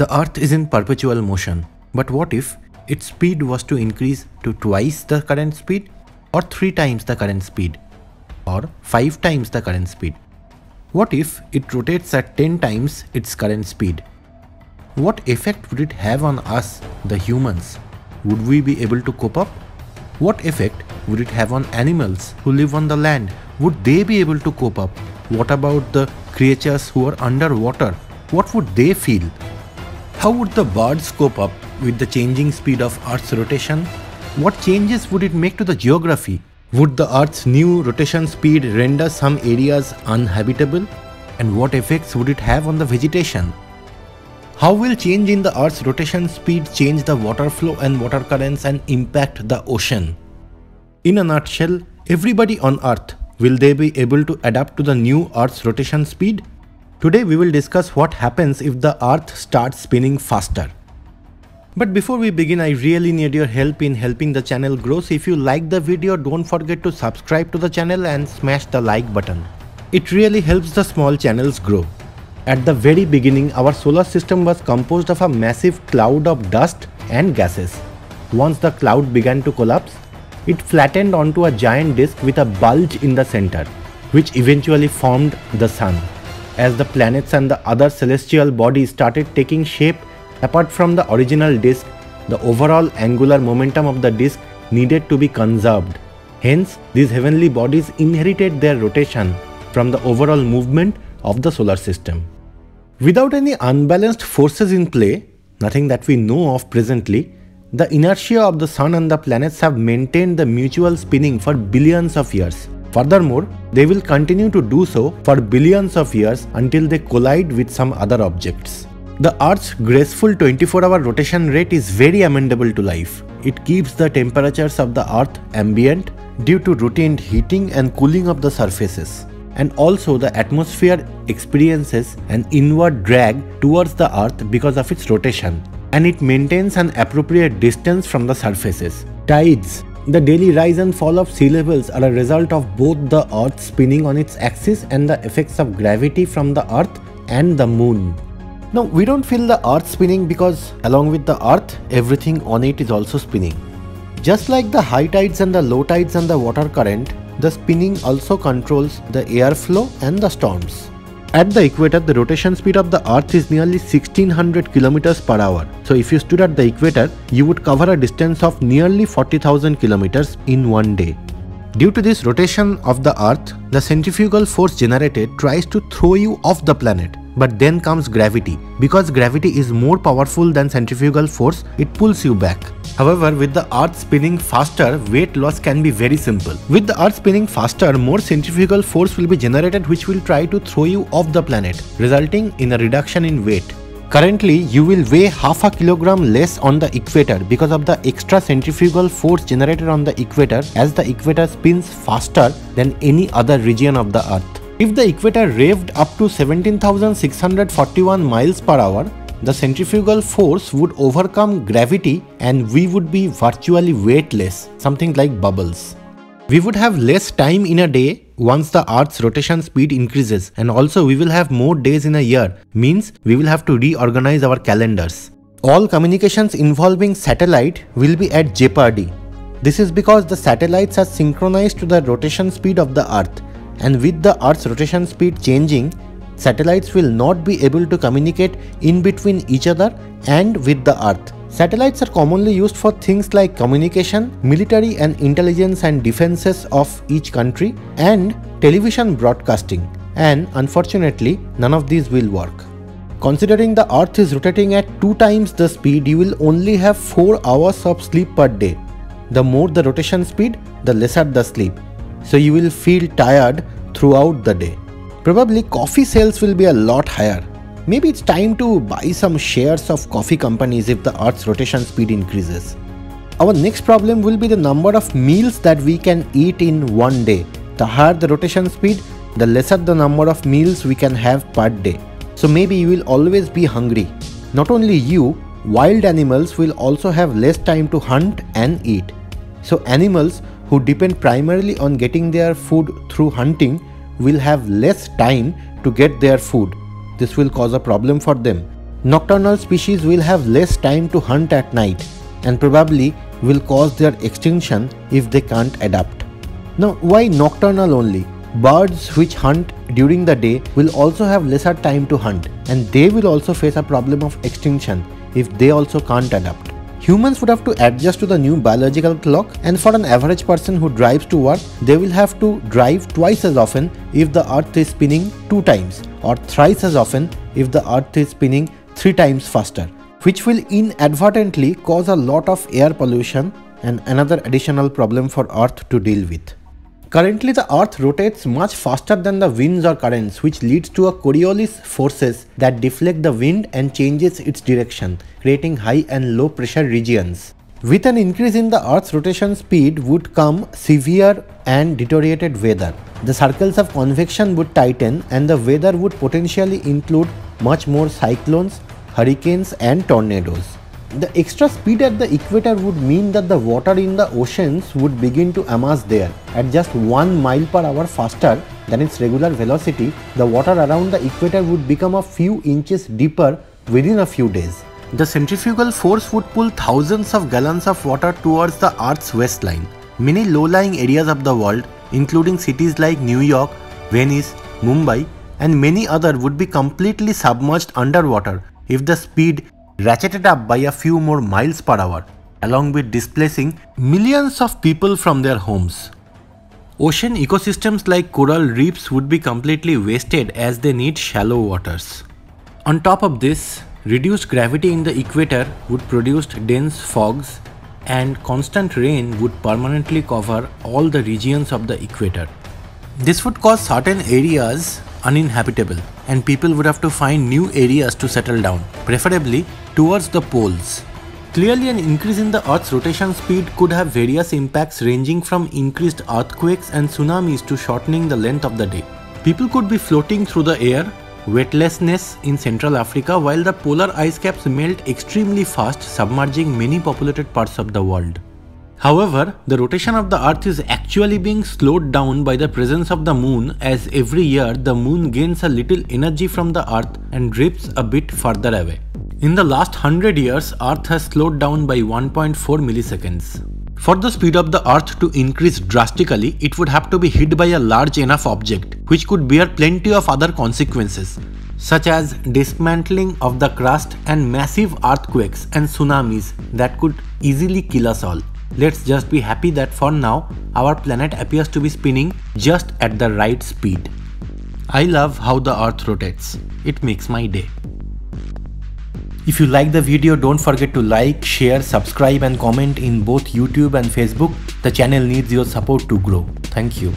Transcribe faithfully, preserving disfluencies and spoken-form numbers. The Earth is in perpetual motion, but what if its speed was to increase to twice the current speed, or three times the current speed, or five times the current speed? What if it rotates at ten times its current speed? What effect would it have on us, the humans? Would we be able to cope up? What effect would it have on animals who live on the land? Would they be able to cope up? What about the creatures who are underwater? What would they feel? How would the birds cope up with the changing speed of Earth's rotation? What changes would it make to the geography? Would the Earth's new rotation speed render some areas uninhabitable? And what effects would it have on the vegetation? How will change in the Earth's rotation speed change the water flow and water currents and impact the ocean? In a nutshell, everybody on Earth, will they be able to adapt to the new Earth's rotation speed? Today we will discuss what happens if the Earth starts spinning faster. But before we begin, I really need your help in helping the channel grow, so if you like the video, don't forget to subscribe to the channel and smash the like button. It really helps the small channels grow. At the very beginning, our solar system was composed of a massive cloud of dust and gases. Once the cloud began to collapse, it flattened onto a giant disk with a bulge in the center, which eventually formed the sun. As the planets and the other celestial bodies started taking shape, apart from the original disk, the overall angular momentum of the disk needed to be conserved. Hence, these heavenly bodies inherited their rotation from the overall movement of the solar system. Without any unbalanced forces in play, nothing that we know of presently, the inertia of the sun and the planets have maintained the mutual spinning for billions of years. Furthermore, they will continue to do so for billions of years until they collide with some other objects. The Earth's graceful twenty-four hour rotation rate is very amenable to life. It keeps the temperatures of the Earth ambient due to routine heating and cooling of the surfaces. And also the atmosphere experiences an inward drag towards the Earth because of its rotation. And it maintains an appropriate distance from the surfaces. Tides. The daily rise and fall of sea levels are a result of both the Earth spinning on its axis and the effects of gravity from the Earth and the Moon. Now, we don't feel the Earth spinning because along with the Earth, everything on it is also spinning. Just like the high tides and the low tides and the water current, the spinning also controls the airflow and the storms. At the equator, the rotation speed of the Earth is nearly sixteen hundred kilometers per hour. So if you stood at the equator, you would cover a distance of nearly forty thousand kilometers in one day. Due to this rotation of the Earth, the centrifugal force generated tries to throw you off the planet. But then comes gravity. Because gravity is more powerful than centrifugal force, it pulls you back. However, with the Earth spinning faster, weight loss can be very simple. With the Earth spinning faster, more centrifugal force will be generated which will try to throw you off the planet, resulting in a reduction in weight. Currently, you will weigh half a kilogram less on the equator because of the extra centrifugal force generated on the equator, as the equator spins faster than any other region of the Earth. If the equator raved up to seventeen thousand six hundred forty-one miles per hour, the centrifugal force would overcome gravity and we would be virtually weightless, something like bubbles. We would have less time in a day once the Earth's rotation speed increases, and also we will have more days in a year, means we will have to reorganize our calendars. All communications involving satellite will be at jeopardy. This is because the satellites are synchronized to the rotation speed of the Earth. And with the Earth's rotation speed changing, satellites will not be able to communicate in between each other and with the Earth. Satellites are commonly used for things like communication, military and intelligence and defenses of each country, and television broadcasting. And unfortunately, none of these will work. Considering the Earth is rotating at two times the speed, you will only have four hours of sleep per day. The more the rotation speed, the lesser the sleep. So you will feel tired throughout the day. Probably coffee sales will be a lot higher. Maybe it's time to buy some shares of coffee companies if the Earth's rotation speed increases. Our next problem will be the number of meals that we can eat in one day. The higher the rotation speed, the lesser the number of meals we can have per day. So maybe you will always be hungry. Not only you, wild animals will also have less time to hunt and eat. So animals who depend primarily on getting their food through hunting will have less time to get their food. This will cause a problem for them. Nocturnal species will have less time to hunt at night and probably will cause their extinction if they can't adapt. Now, why nocturnal only? Birds which hunt during the day will also have lesser time to hunt, and they will also face a problem of extinction if they also can't adapt. Humans would have to adjust to the new biological clock, and for an average person who drives to work, they will have to drive twice as often if the earth is spinning two times, or thrice as often if the earth is spinning three times faster, which will inadvertently cause a lot of air pollution and another additional problem for earth to deal with. Currently, the earth rotates much faster than the winds or currents, which leads to a Coriolis forces that deflect the wind and changes its direction, creating high and low pressure regions. With an increase in the earth's rotation speed would come severe and deteriorated weather. The circles of convection would tighten, and the weather would potentially include much more cyclones, hurricanes and tornadoes. The extra speed at the equator would mean that the water in the oceans would begin to amass there at just one mile per hour faster than its regular velocity. The water around the equator would become a few inches deeper within a few days. The centrifugal force would pull thousands of gallons of water towards the Earth's waistline. Many low-lying areas of the world, including cities like New York, Venice, Mumbai, and many others, would be completely submerged underwater if the speed ratcheted up by a few more miles per hour, along with displacing millions of people from their homes. Ocean ecosystems like coral reefs would be completely wasted as they need shallow waters. On top of this, reduced gravity in the equator would produce dense fogs, and constant rain would permanently cover all the regions of the equator. This would cause certain areas uninhabitable, and people would have to find new areas to settle down, preferably towards the poles. Clearly, an increase in the Earth's rotation speed could have various impacts, ranging from increased earthquakes and tsunamis to shortening the length of the day. People could be floating through the air, weightlessness in Central Africa, while the polar ice caps melt extremely fast, submerging many populated parts of the world. However, the rotation of the Earth is actually being slowed down by the presence of the Moon, as every year the Moon gains a little energy from the Earth and drifts a bit further away. In the last one hundred years, Earth has slowed down by one point four milliseconds. For the speed of the Earth to increase drastically, it would have to be hit by a large enough object, which could bear plenty of other consequences, such as dismantling of the crust and massive earthquakes and tsunamis that could easily kill us all. Let's just be happy that for now, our planet appears to be spinning just at the right speed. I love how the Earth rotates. It makes my day. If you like the video, don't forget to like, share, subscribe and comment in both YouTube and Facebook. The channel needs your support to grow. Thank you.